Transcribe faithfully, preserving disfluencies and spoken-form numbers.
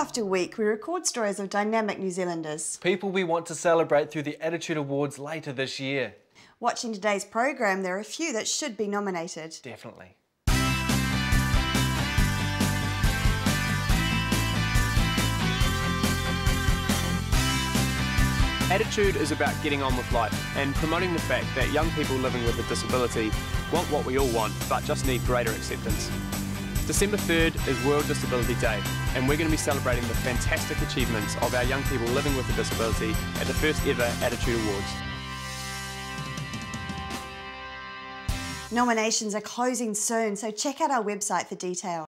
after week, we record stories of dynamic New Zealanders. People we want to celebrate through the Attitude Awards later this year. Watching today's program, there are a few that should be nominated. Definitely. Attitude is about getting on with life and promoting the fact that young people living with a disability want what we all want, but just need greater acceptance. December third is World Disability Day, and we're going to be celebrating the fantastic achievements of our young people living with a disability at the first ever Attitude Awards. Nominations are closing soon, so check out our website for details.